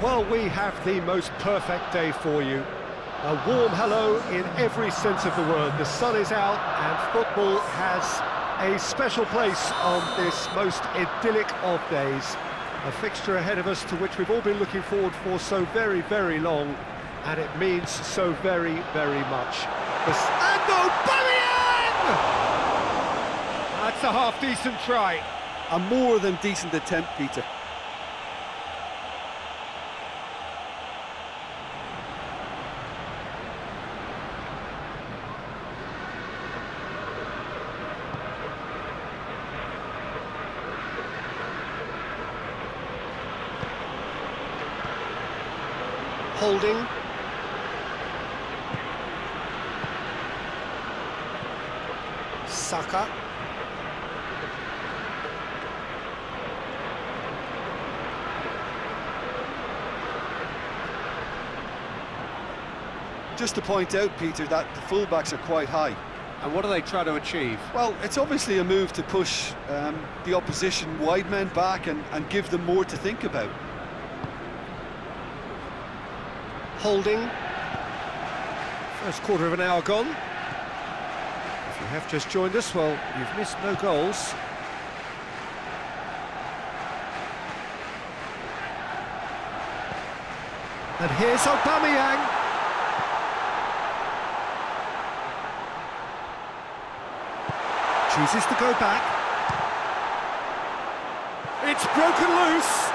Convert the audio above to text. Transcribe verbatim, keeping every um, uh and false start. Well, we have the most perfect day for you. A warm hello in every sense of the word. The sun is out and football has a special place on this most idyllic of days. A fixture ahead of us to which we've all been looking forward for so very, very long, and it means so very, very much. And Aubameyang! That's a half-decent try. A more than decent attempt, Peter. Holding. Saka. Just to point out, Peter, that the fullbacks are quite high. And what do they try to achieve? Well, it's obviously a move to push um, the opposition wide men back and, and give them more to think about. Holding. First quarter of an hour gone. If you have just joined us, well, you've missed no goals. And here's Aubameyang. Chooses to go back. It's broken loose.